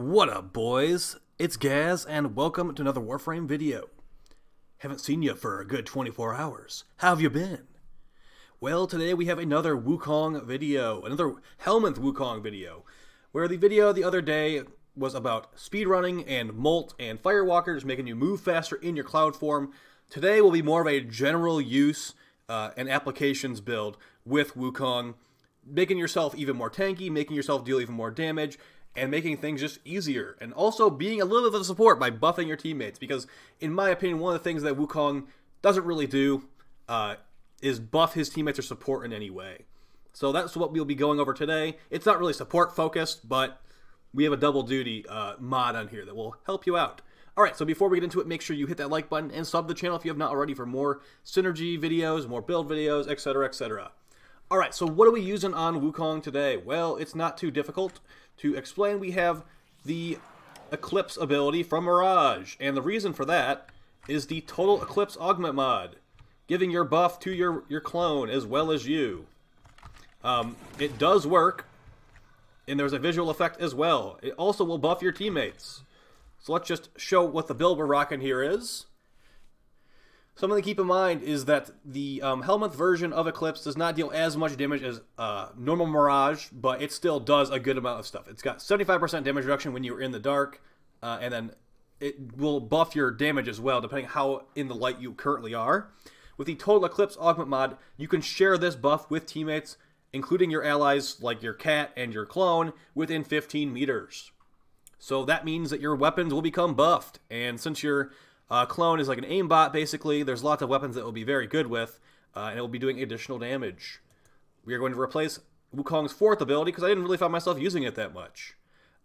What up, boys? It's Gaz, and welcome to another Warframe video. Haven't seen you for a good 24 hours. How have you been? Well, today we have another Wukong video, another Helminth Wukong video, where the video the other day was about speedrunning and Molt and Firewalkers making you move faster in your cloud form. Today will be more of a general use and applications build with Wukong, making yourself even more tanky, making yourself deal even more damage, and making things just easier, and also being a little bit of support by buffing your teammates, because in my opinion one of the things that Wukong doesn't really do is buff his teammates or support in any way. So that's what we'll be going over today. It's not really support focused, but we have a double duty mod on here that will help you out. Alright, so before we get into it, make sure you hit that like button and sub the channel if you have not already for more synergy videos, more build videos, etc, etc. Alright, so what are we using on Wukong today? Well, it's not too difficult to explain. We have the Eclipse ability from Mirage, and the reason for that is the Total Eclipse Augment mod, giving your buff to your clone as well as you. It does work, and there's a visual effect as well. It also will buff your teammates. So let's just show what the build we're rocking here is. Something to keep in mind is that the Helminth version of Eclipse does not deal as much damage as normal Mirage, but it still does a good amount of stuff. It's got 75% damage reduction when you're in the dark, and then it will buff your damage as well, depending how in the light you currently are. With the Total Eclipse Augment mod, you can share this buff with teammates, including your allies like your cat and your clone, within 15 meters. So that means that your weapons will become buffed, and since your clone is like an aimbot, basically, there's lots of weapons that will be very good with, and it will be doing additional damage. We are going to replace Wukong's fourth ability, because I didn't really find myself using it that much.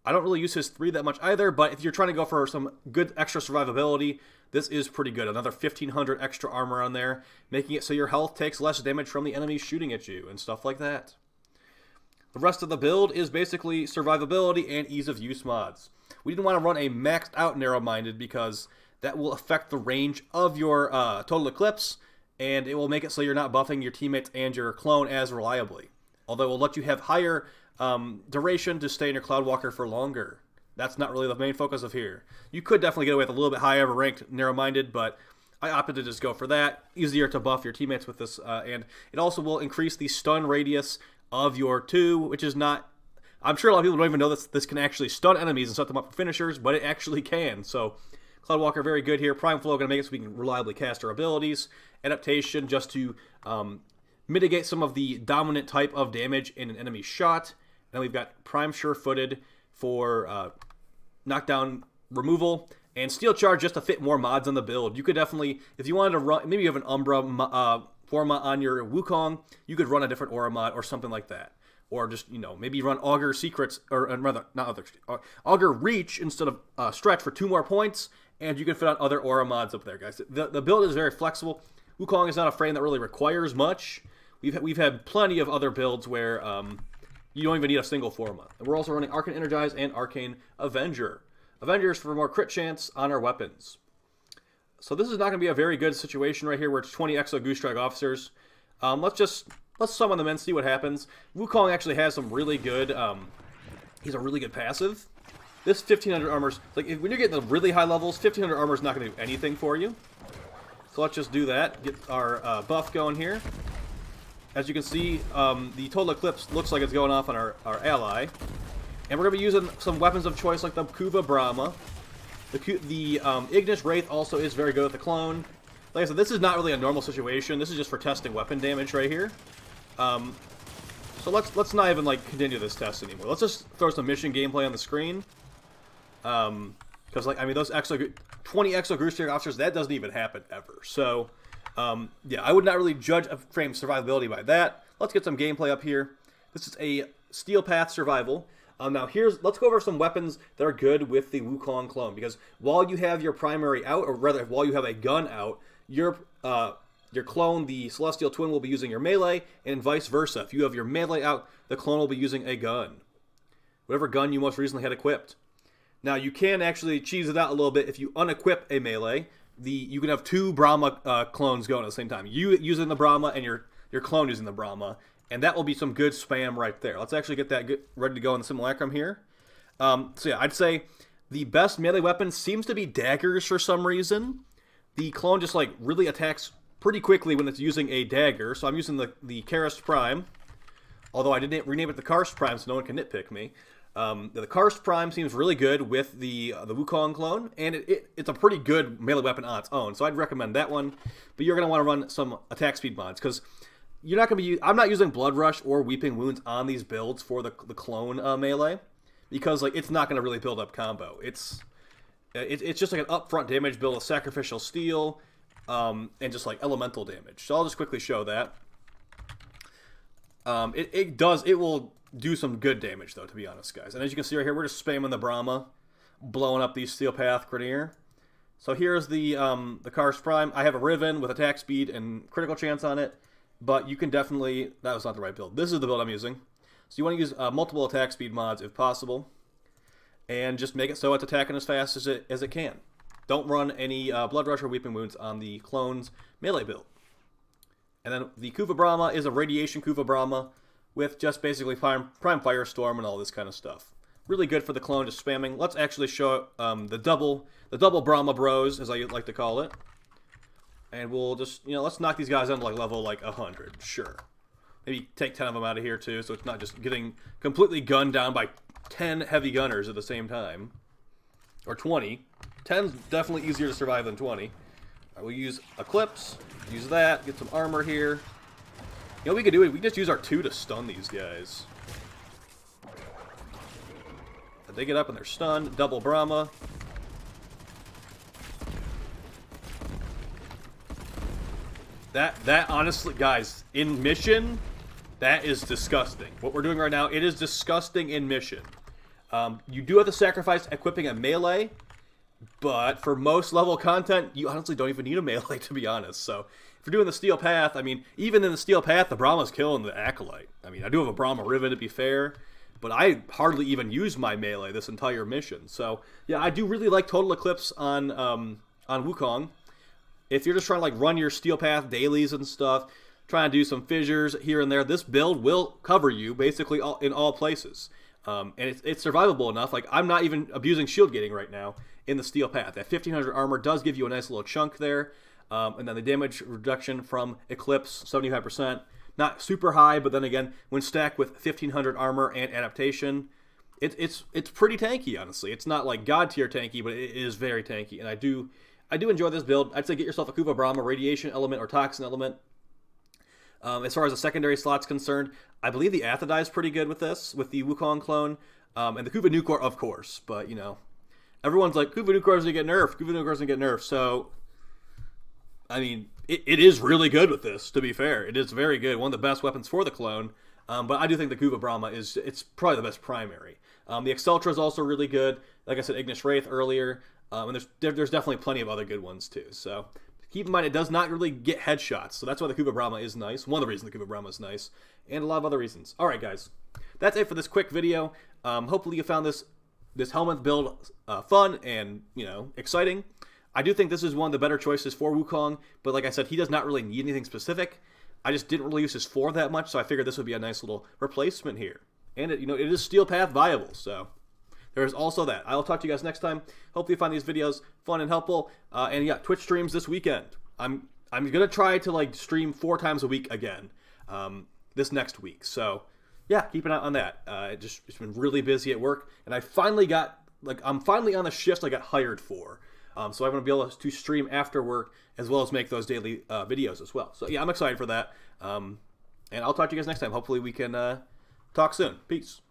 I don't really use his three that much either, but if you're trying to go for some good extra survivability, this is pretty good. Another 1,500 extra armor on there, making it so your health takes less damage from the enemy shooting at you, and stuff like that. The rest of the build is basically survivability and ease of use mods. We didn't want to run a maxed out narrow-minded, because that will affect the range of your Total Eclipse, and it will make it so you're not buffing your teammates and your clone as reliably. Although it will let you have higher duration to stay in your Cloudwalker for longer. That's not really the main focus of here. You could definitely get away with a little bit higher of a ranked narrow-minded, but I opted to just go for that. Easier to buff your teammates with this, and it also will increase the stun radius of your 2, which is not... I'm sure a lot of people don't even know this can actually stun enemies and set them up for finishers, but it actually can, so... Cloudwalker, very good here. Prime Flow, going to make it so we can reliably cast our abilities. Adaptation, just to mitigate some of the dominant type of damage in an enemy shot. And then we've got Prime Sure-Footed for knockdown removal. And Steel Charge, just to fit more mods on the build. You could definitely, if you wanted to run, maybe you have an Umbra Forma on your Wukong, you could run a different Aura mod or something like that. Or just, you know, maybe run Augur Secrets, or rather, not Augur Reach instead of Stretch for 2 more points. And you can fit on other aura mods up there, guys. The build is very flexible. Wukong is not a frame that really requires much. We've had plenty of other builds where you don't even need a single forma. And we're also running Arcane Energize and Arcane Avenger. Avengers for more crit chance on our weapons. So this is not going to be a very good situation right here where it's 20 Exo Goose Drag Officers. Let's summon them and see what happens. Wukong actually has some really good... he's a really good passive. This 1,500 armor's, like, when you're getting the really high levels, 1,500 armor's not going to do anything for you. So let's just do that. Get our buff going here. As you can see, the Total Eclipse looks like it's going off on our ally. And we're going to be using some weapons of choice like the Kuva Bramma. The Ignis Wraith also is very good with the clone. Like I said, this is not really a normal situation. This is just for testing weapon damage right here. So let's not even, like, continue this test anymore. Let's just throw some mission gameplay on the screen. Because, like, I mean, those 20 Exo Goose Drag Officers, that doesn't even happen ever. So, yeah, I would not really judge a frame survivability by that. Let's get some gameplay up here. This is a Steel Path survival. Now, let's go over some weapons that are good with the Wukong clone, because while you have your primary out, or rather, while you have a gun out, your clone, the Celestial Twin, will be using your melee, and vice versa. If you have your melee out, the clone will be using a gun. Whatever gun you most recently had equipped. Now, you can actually cheese it out a little bit if you unequip a melee. You can have 2 Bramma clones going at the same time. You using the Bramma and your clone using the Bramma. And that will be some good spam right there. Let's actually get that ready to go in the Simulacrum here. So yeah, I'd say the best melee weapon seems to be daggers for some reason. The clone just like really attacks pretty quickly when it's using a dagger, so I'm using the Karyst Prime. Although I didn't rename it the Karyst Prime, so no one can nitpick me. The Karyst Prime seems really good with the Wukong clone, and it's a pretty good melee weapon on its own, so I'd recommend that one. But you're going to want to run some attack speed mods, because you're not going to be... I'm not using Blood Rush or Weeping Wounds on these builds for the clone melee, because like it's not going to really build up combo. It's just like an upfront damage build with Sacrificial Steel, and just like elemental damage. So I'll just quickly show that. It will do some good damage, though, to be honest, guys. And as you can see right here, we're just spamming the Bramma, blowing up the Steel Path Grenier. So here's the Karyst Prime. I have a Riven with attack speed and critical chance on it, but you can definitely... That was not the right build. This is the build I'm using. So you want to use multiple attack speed mods if possible, and just make it so it's attacking as fast as it can. Don't run any Blood Rush or Weeping Wounds on the clone's melee build. And then the Kuva Bramma is a Radiation Kuva Bramma with just basically Prime Firestorm and all this kind of stuff. Really good for the clone, just spamming. Let's actually show the double Bramma Bros, as I like to call it. And we'll just, you know, let's knock these guys down to like level like 100, sure. Maybe take 10 of them out of here too, so it's not just getting completely gunned down by 10 heavy gunners at the same time. Or 20. 10's definitely easier to survive than 20. Right, we'll use Eclipse, use that, get some armor here. You know, we could do it, we can just use our 2 to stun these guys. They get up and they're stunned, double Bramma. That honestly, guys, in mission, that is disgusting. What we're doing right now, it is disgusting in mission. You do have to sacrifice equipping a melee, but for most level content, you honestly don't even need a melee, to be honest. So if you're doing the Steel Path, I mean, even in the Steel Path, the Bramma's killing the Acolyte. I mean, I do have a Bramma Riven, to be fair, but I hardly even use my melee this entire mission. So yeah, I do really like Total Eclipse on Wukong. If you're just trying to like run your Steel Path dailies and stuff, trying to do some fissures here and there, this build will cover you basically in all places. And it's survivable enough. Like, I'm not even abusing shield gating right now in the Steel Path. That 1500 armor does give you a nice little chunk there. And then the damage reduction from Eclipse, 75%. Not super high, but then again, when stacked with 1500 armor and adaptation, it's pretty tanky, honestly. It's not like god tier tanky, but it is very tanky. And I do enjoy this build. I'd say get yourself a Kuva Bramma, Radiation Element or Toxin Element. As far as the secondary slot's concerned, I believe the Athadai is pretty good with this, with the Wukong clone, and the Kuva Nucor, of course. But, you know, everyone's like, Kuva Nucor is going to get nerfed, Kuva Nucor is going to get nerfed. So, I mean, it is really good with this, to be fair. It is very good, one of the best weapons for the clone, but I do think the Kuva Bramma is, it's probably the best primary. The Acceltra is also really good. Like I said, Ignis Wraith earlier, and there's definitely plenty of other good ones, too, so... Keep in mind, it does not really get headshots, so that's why the Kuva Bramma is nice. One of the reasons the Kuva Bramma is nice, and a lot of other reasons. All right, guys, that's it for this quick video. Hopefully you found this Helminth build fun and, you know, exciting. I do think this is one of the better choices for Wukong, but like I said, he does not really need anything specific. I just didn't really use his 4 that much, so I figured this would be a nice little replacement here. And, you know, it is Steel Path viable, so... There's also that. I'll talk to you guys next time. Hopefully you find these videos fun and helpful. And yeah, Twitch streams this weekend. I'm going to try to like stream 4 times a week again this next week. So yeah, keep an eye on that. It's been really busy at work. And I finally got, like, I'm finally on the shifts I got hired for. So I'm going to be able to stream after work as well as make those daily videos as well. So yeah, I'm excited for that. And I'll talk to you guys next time. Hopefully we can talk soon. Peace.